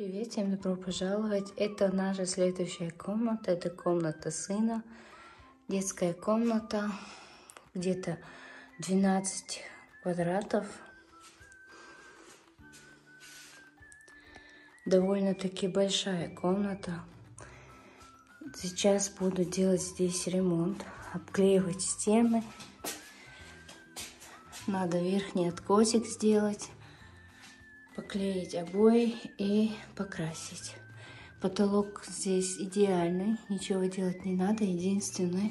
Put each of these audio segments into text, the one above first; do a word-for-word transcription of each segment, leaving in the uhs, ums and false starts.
Привет, всем добро пожаловать. Это наша следующая комната. Это комната сына. Детская комната. Где-то двенадцать квадратов. Довольно-таки большая комната. Сейчас буду делать здесь ремонт. Обклеивать стены. Надо верхний откосик сделать. Поклеить обои и покрасить. Потолок здесь идеальный, ничего делать не надо. Единственное,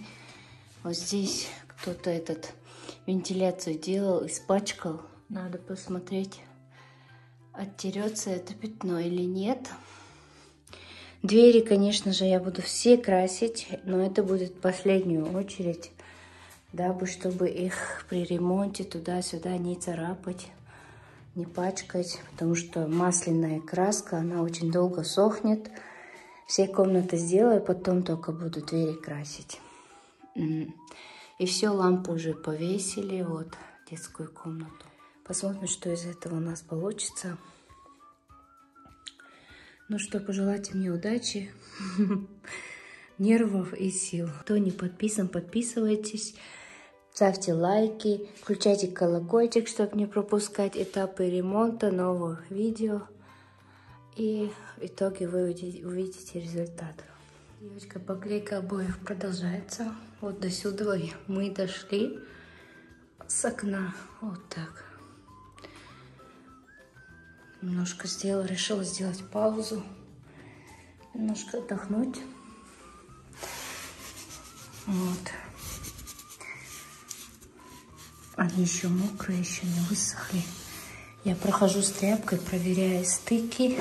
вот здесь кто-то этот вентиляцию делал, испачкал. Надо посмотреть, оттерется это пятно или нет. Двери, конечно же, я буду все красить, но это будет в последнюю очередь, дабы чтобы их при ремонте туда-сюда не царапать, не пачкать, потому что масляная краска, она очень долго сохнет. Все комнаты сделаю, потом только буду двери красить. И все, лампу уже повесили, вот, детскую комнату. Посмотрим, что из этого у нас получится. Ну что, пожелайте мне удачи, нервов и сил. Кто не подписан, подписывайтесь. Ставьте лайки, включайте колокольчик, чтобы не пропускать этапы ремонта, новых видео. И в итоге вы увидите результат. Девочка, поклейка обоев продолжается. Вот до сюда мы дошли с окна. Вот так. Немножко сделала, решила сделать паузу. Немножко отдохнуть. Вот. Они еще мокрые, еще не высохли. Я прохожу с тряпкой, проверяя стыки.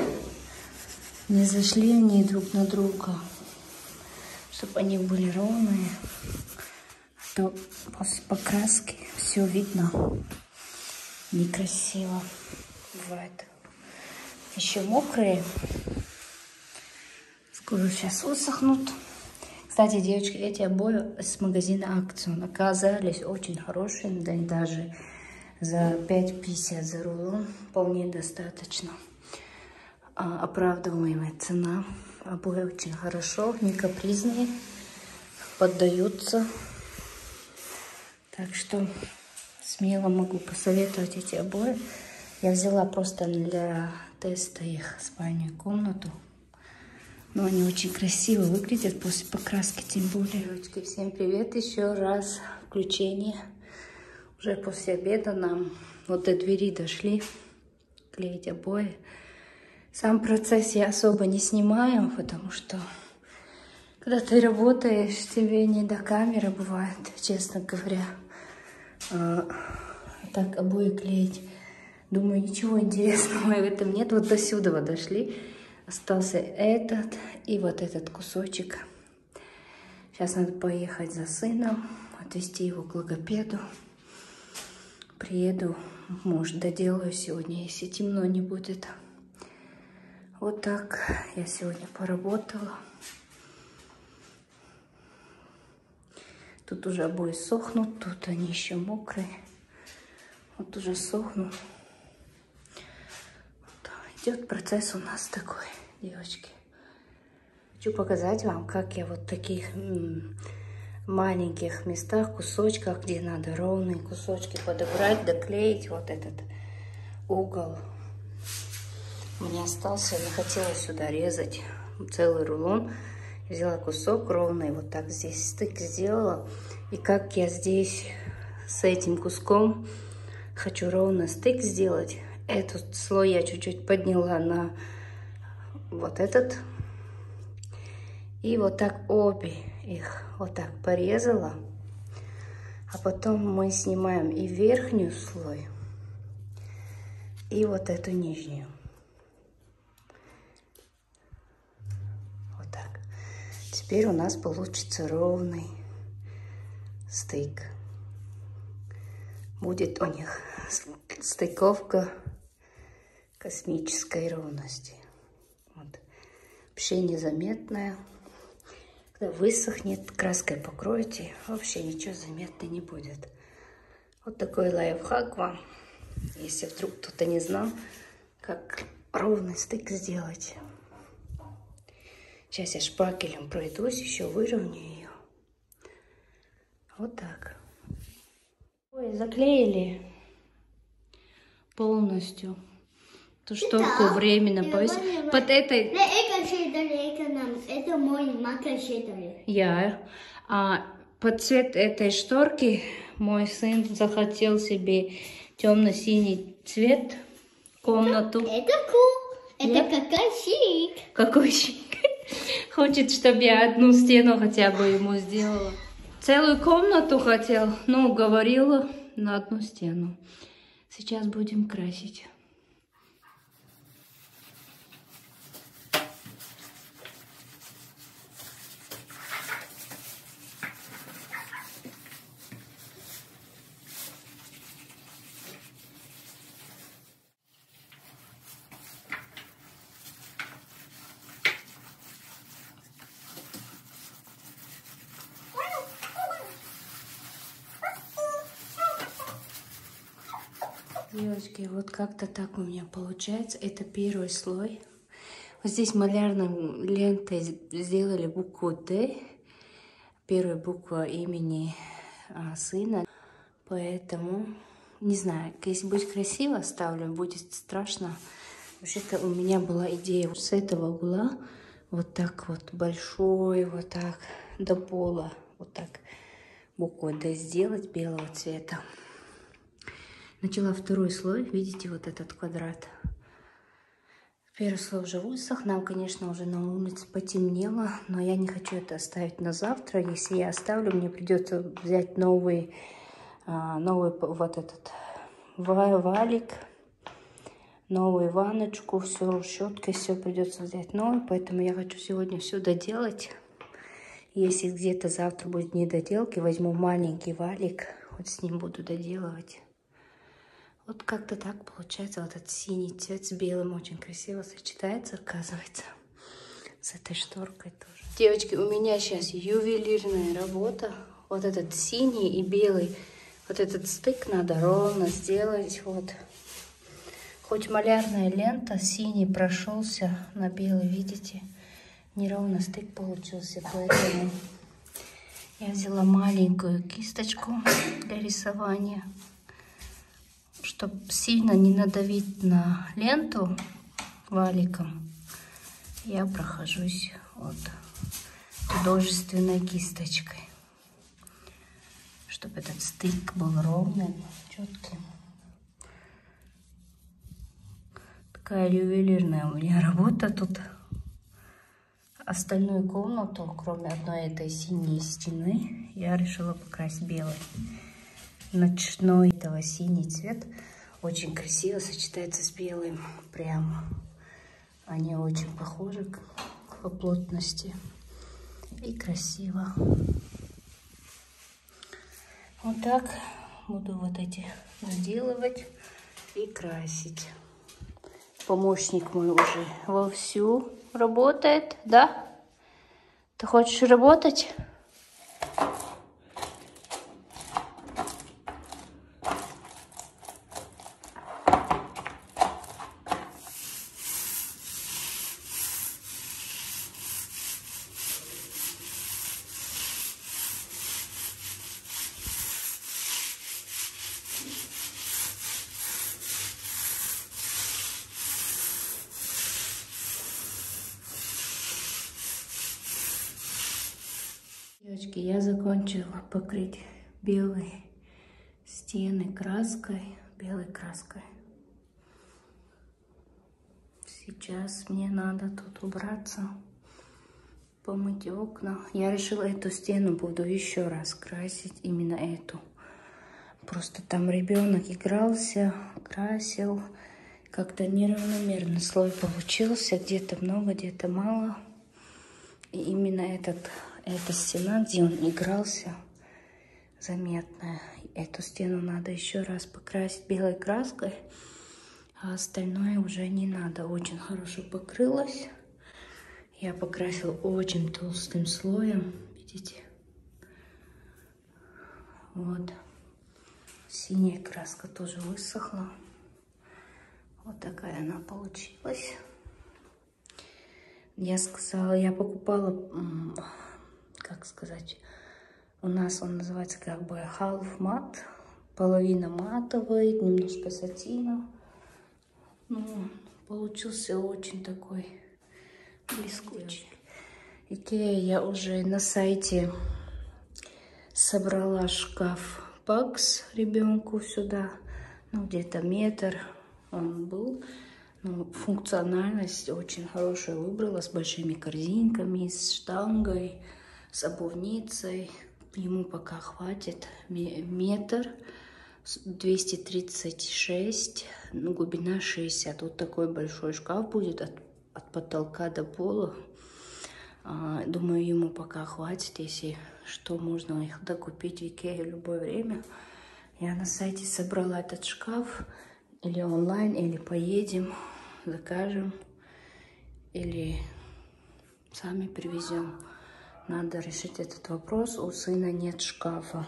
Не зашли они друг на друга, чтобы они были ровные. А то после покраски все видно некрасиво. Бывает. Еще мокрые. Скоро сейчас высохнут. Кстати, девочки, эти обои с магазина Акцион оказались очень хорошими, да и даже за пять пятьдесят за рулон вполне достаточно. А, оправдываемая цена. Обои очень хорошо, не капризные, поддаются. Так что смело могу посоветовать эти обои. Я взяла просто для теста их спальню и комнату. Но они очень красиво выглядят после покраски, тем более. Девочки, всем привет еще раз. Включение. Уже после обеда нам вот до двери дошли. Клеить обои. Сам процесс я особо не снимаю, потому что когда ты работаешь, тебе не до камеры бывает, честно говоря. А так обои клеить. Думаю, ничего интересного в этом нет. Вот до сюда дошли. Остался этот и вот этот кусочек. Сейчас надо поехать за сыном, отвезти его к логопеду. Приеду, может, доделаю сегодня, если темно не будет. Вот так я сегодня поработала. Тут уже обои сохнут, тут они еще мокрые. Вот уже сохнут. Идет процесс у нас такой, девочки. Хочу показать вам, как я вот в таких маленьких местах, кусочках, где надо ровные кусочки подобрать, доклеить вот этот угол. Мне остался, не хотела сюда резать целый рулон. Взяла кусок ровный, вот так здесь стык сделала. И как я здесь с этим куском хочу ровно стык сделать. Этот слой я чуть-чуть подняла на вот этот. И вот так обе их вот так порезала. А потом мы снимаем и верхнюю слой, и вот эту нижнюю. Вот так. Теперь у нас получится ровный стык. Будет у них стыковка космической ровности. Вот. Вообще незаметная. Когда высохнет, краской покроете, вообще ничего заметно не будет. Вот такой лайфхак вам. Если вдруг кто-то не знал, как ровный стык сделать. Сейчас я шпакелем пройдусь, еще выровняю ее. Вот так. Ой, заклеили полностью ту шторку временно. Под этой... Это мой макашитовый. Я. А под цвет этой шторки мой сын захотел себе темно-синий цвет, комнату. Это, это cool. Это какой шик. Какой шик. Хочет, чтобы я одну стену хотя бы ему сделала. Целую комнату хотел, но уговорила на одну стену. Сейчас будем красить. Девочки, вот как-то так у меня получается. Это первый слой. Вот здесь малярной лентой сделали букву Д. Первая буква имени а, сына. Поэтому, не знаю, если будет красиво, ставлю, будет страшно. Вообще-то у меня была идея вот с этого угла. Вот так вот, большой, вот так, до пола. Вот так букву Д сделать белого цвета. Начала второй слой, видите, вот этот квадрат. Первый слой уже высох, нам, конечно, уже на улице потемнело, но я не хочу это оставить на завтра. Если я оставлю, мне придется взять новый, новый вот этот валик, новую ванночку, все, щеткой, все придется взять новый, поэтому я хочу сегодня все доделать. Если где-то завтра будет недоделки, возьму маленький валик, вот с ним буду доделывать. Вот как-то так получается, вот этот синий цвет с белым очень красиво сочетается, оказывается, с этой шторкой тоже. Девочки, у меня сейчас ювелирная работа, вот этот синий и белый, вот этот стык надо ровно сделать, вот. Хоть малярная лента, синий прошелся на белый, видите, неровно стык получился, поэтому я взяла маленькую кисточку для рисования. Чтобы сильно не надавить на ленту валиком, я прохожусь вот художественной кисточкой, чтобы этот стык был ровным, четким. Такая ювелирная у меня работа тут. Остальную комнату, кроме одной этой синей стены, я решила покрасить белой. Ночной этого синий цвет очень красиво сочетается с белым, прямо они очень похожи по плотности и красиво. Вот так буду вот эти доделывать и красить. Помощник мой уже вовсю работает, да? Ты хочешь работать? Я закончила покрыть белые стены краской, белой краской. Сейчас мне надо тут убраться, помыть окна. Я решила эту стену буду еще раз красить, именно эту. Просто там ребенок игрался, красил. Как-то неравномерный слой получился, где-то много, где-то мало. И именно этот... Эта стена, где он игрался, заметная. Эту стену надо еще раз покрасить белой краской, а остальное уже не надо. Очень хорошо покрылось. Я покрасила очень толстым слоем, видите? Вот. Синяя краска тоже высохла. Вот такая она получилась. Я сказала, я покупала, как сказать, у нас он называется как бы half мат, половина матовый, немножко сатина. Ну, получился очень такой блескучий. Икеа я уже на сайте собрала шкаф Пакс ребенку сюда, ну где-то метр он был. Ну, функциональность очень хорошая выбрала, с большими корзинками, с штангой, с обувницей. Ему пока хватит метр, двести тридцать шесть, ну, глубина шестьдесят. Вот такой большой шкаф будет от, от потолка до пола. А, думаю, ему пока хватит, если что, можно их докупить в Икеа в любое время. Я на сайте собрала этот шкаф, или онлайн, или поедем, закажем, или сами привезем. Надо решить этот вопрос. У сына нет шкафа.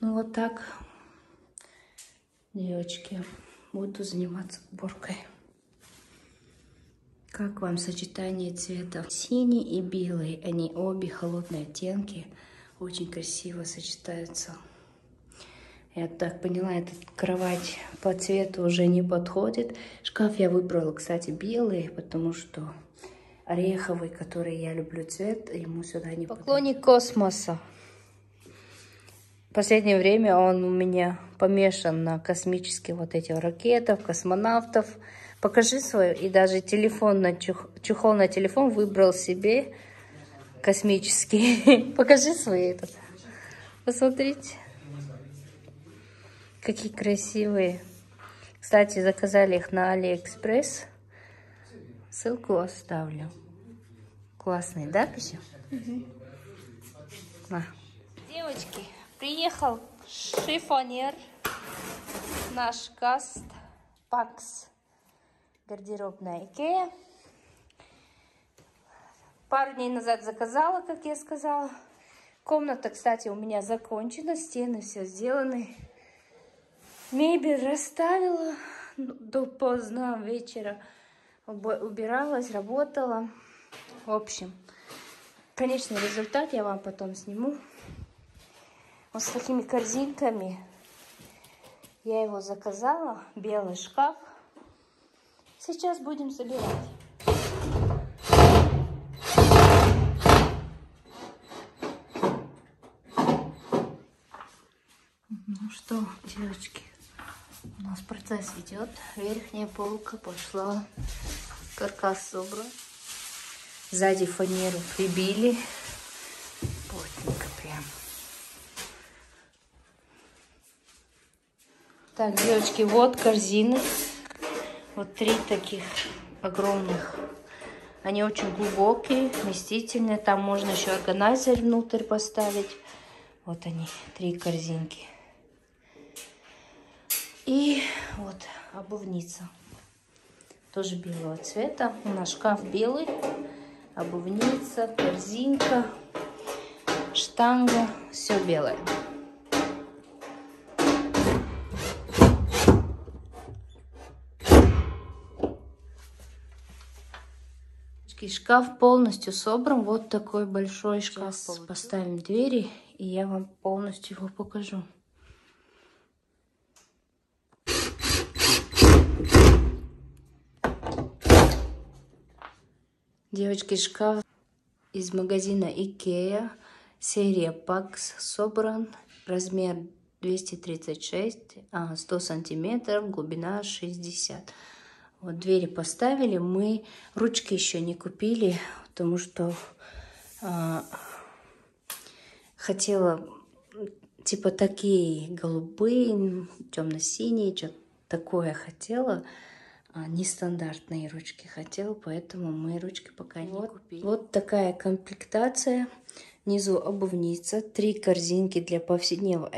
Ну вот так, девочки, буду заниматься уборкой. Как вам сочетание цветов? Синий и белый. Они обе холодные оттенки. Очень красиво сочетаются. Я так поняла, эта кровать по цвету уже не подходит. Шкаф я выбрала, кстати, белый, потому что ореховый, который я люблю цвет, ему сюда не подойдет. Поклонник космоса. В последнее время он у меня помешан на космических вот этих ракетах, космонавтов. Покажи свою. И даже телефон на чух... чехол на телефон выбрал себе космический. Покажи свои этот. Посмотрите. Какие красивые. Кстати, заказали их на Алиэкспресс. Ссылку оставлю. Классные, да, Пися? Угу. На. Девочки, приехал шифонер, наш каст Пакс, гардеробная Икеа. Пару дней назад заказала, как я сказала. Комната, кстати, у меня закончена, стены все сделаны. Мебель расставила до позднего вечера. Убиралась, работала. В общем, конечный результат я вам потом сниму. Вот с такими корзинками я его заказала. Белый шкаф. Сейчас будем собирать. Ну что, девочки, у нас процесс идет. Верхняя полка пошла. Каркас собран. Сзади фанеру прибили. Плотненько прям. Так, девочки, вот корзины. Вот три таких огромных. Они очень глубокие, вместительные. Там можно еще органайзер внутрь поставить. Вот они, три корзинки. И вот обувница. Тоже белого цвета. У нас шкаф белый, обувница, корзинка, штанга, все белое. Шкаф полностью собран. Вот такой большой шкаф. Сейчас поставим двери, и я вам полностью его покажу. Девочки, шкаф из магазина Икеа, серия Пакс, собран, размер двести тридцать шесть, сто сантиметров, глубина шестьдесят. Вот двери поставили, мы ручки еще не купили, потому что а, хотела типа такие голубые, темно-синие, что-то такое хотела. Нестандартные ручки хотел, поэтому мы ручки пока вот, не купили. Вот такая комплектация. Внизу обувница, три корзинки для повседнев...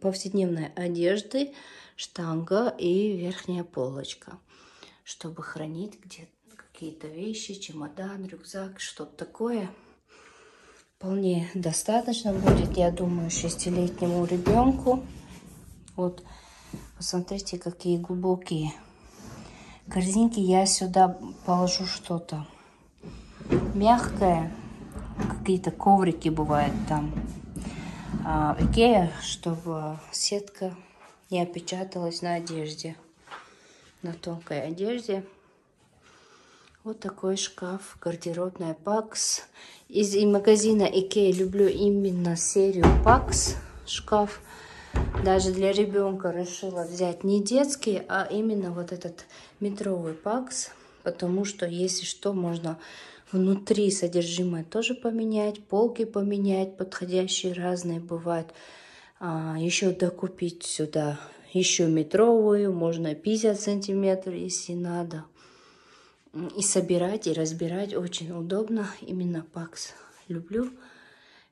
повседневной одежды, штанга и верхняя полочка, чтобы хранить где-то какие-то вещи, чемодан, рюкзак, что-то такое. Вполне достаточно будет, я думаю, шестилетнему ребенку. Вот, посмотрите, какие глубокие. корзинки я сюда положу что-то мягкое. Какие-то коврики бывают там. А, Икеа, чтобы сетка не опечаталась на одежде. На тонкой одежде. Вот такой шкаф, гардеробная Пакс. Из магазина Икеа люблю именно серию Пакс шкаф. Даже для ребенка решила взять не детский, а именно вот этот метровый Пакс. Потому что, если что, можно внутри содержимое тоже поменять, полки поменять, подходящие разные бывают. А, еще докупить сюда еще метровую, можно пятьдесят сантиметров, если надо. И собирать, и разбирать очень удобно. Именно Пакс люблю.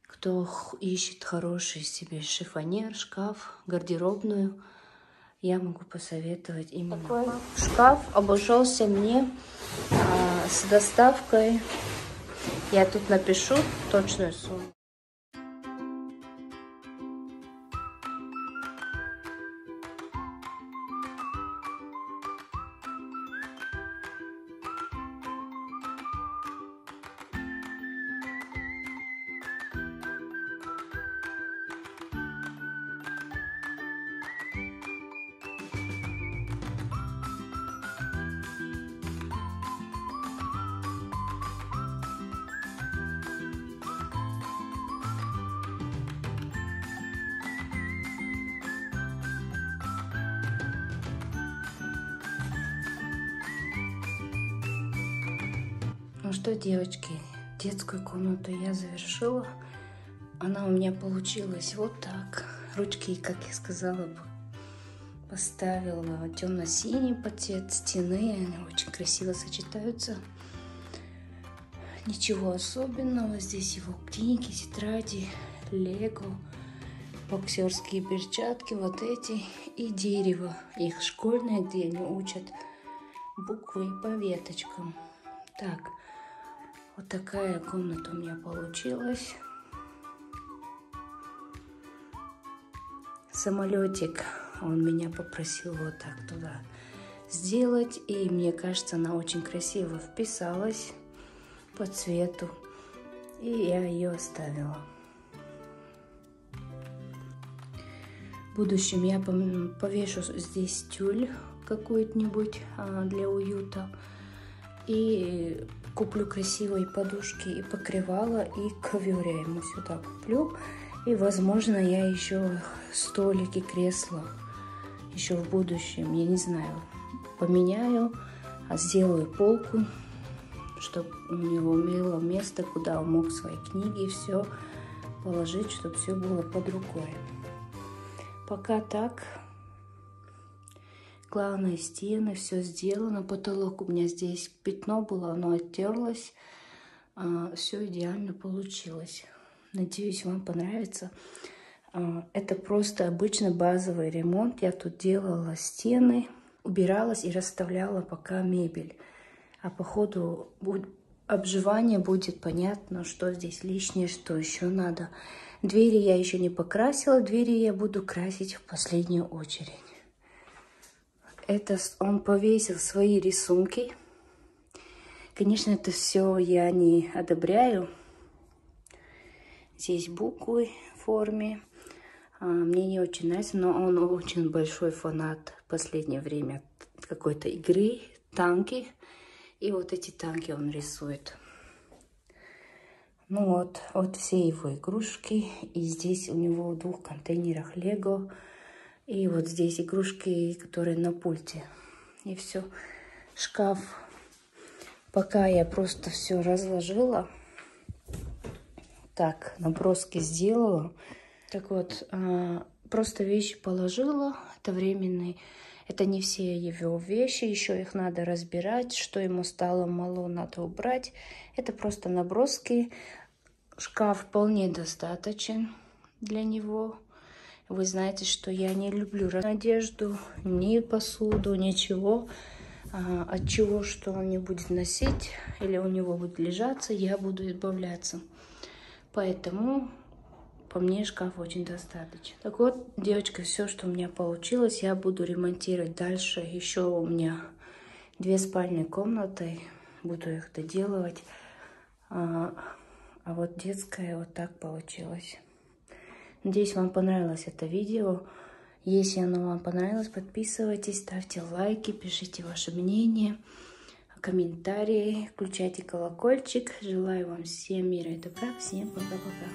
Кто ищет хороший себе шифонер, шкаф, гардеробную, я могу посоветовать именно такой Пакс. Шкаф обошелся мне а, с доставкой. Я тут напишу точную сумму. Ну что, девочки, детскую комнату я завершила. Она у меня получилась вот так. Ручки, как я сказала бы, поставила темно-синий под цвет стены. Они очень красиво сочетаются. Ничего особенного. Здесь его книги, тетради, лего, боксерские перчатки, вот эти и дерево. Их школьное, где они учат буквы по веточкам. Так. Вот такая комната у меня получилась. Самолетик он меня попросил вот так туда сделать. И мне кажется, она очень красиво вписалась по цвету. И я ее оставила. В будущем я повешу здесь тюль какую-нибудь для уюта. И куплю красивые подушки и покрывала, и ковер я ему сюда куплю. И, возможно, я еще столики, кресла еще в будущем, я не знаю, поменяю, а сделаю полку, чтобы у него было место, куда он мог свои книги и все положить, чтобы все было под рукой. Пока так. Главное, стены, все сделано. Потолок у меня здесь пятно было, оно оттерлось. Все идеально получилось. Надеюсь, вам понравится. Это просто обычный базовый ремонт. Я тут делала стены, убиралась и расставляла пока мебель. А по ходу обживания будет понятно, что здесь лишнее, что еще надо. Двери я еще не покрасила, двери я буду красить в последнюю очередь. Это он повесил свои рисунки. Конечно, это все я не одобряю. Здесь буквы в форме. Мне не очень нравится, но он очень большой фанат в последнее время какой-то игры, танки. И вот эти танки он рисует. Ну вот, вот все его игрушки. И здесь у него в двух контейнерах лего. И вот здесь игрушки, которые на пульте. И все. Шкаф. Пока я просто все разложила. Так, наброски сделала. Так вот, просто вещи положила. Это временный. Это не все его вещи. Еще их надо разбирать. Что ему стало мало, надо убрать. Это просто наброски. Шкаф вполне достаточен для него. Вы знаете, что я не люблю одежду, ни посуду, ничего, от чего, что он не будет носить или у него будет лежаться, я буду избавляться. Поэтому по мне шкаф очень достаточно. Так вот, девочка, все, что у меня получилось, я буду ремонтировать дальше. Еще у меня Две спальные комнаты, буду их доделывать. А, а вот детская вот так получилось. Надеюсь, вам понравилось это видео. Если оно вам понравилось, подписывайтесь, ставьте лайки, пишите ваше мнение, комментарии, включайте колокольчик. Желаю вам всем мира и добра. Всем пока-пока.